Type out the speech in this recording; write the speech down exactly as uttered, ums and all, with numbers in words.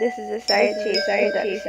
This is a SiRE Chase production.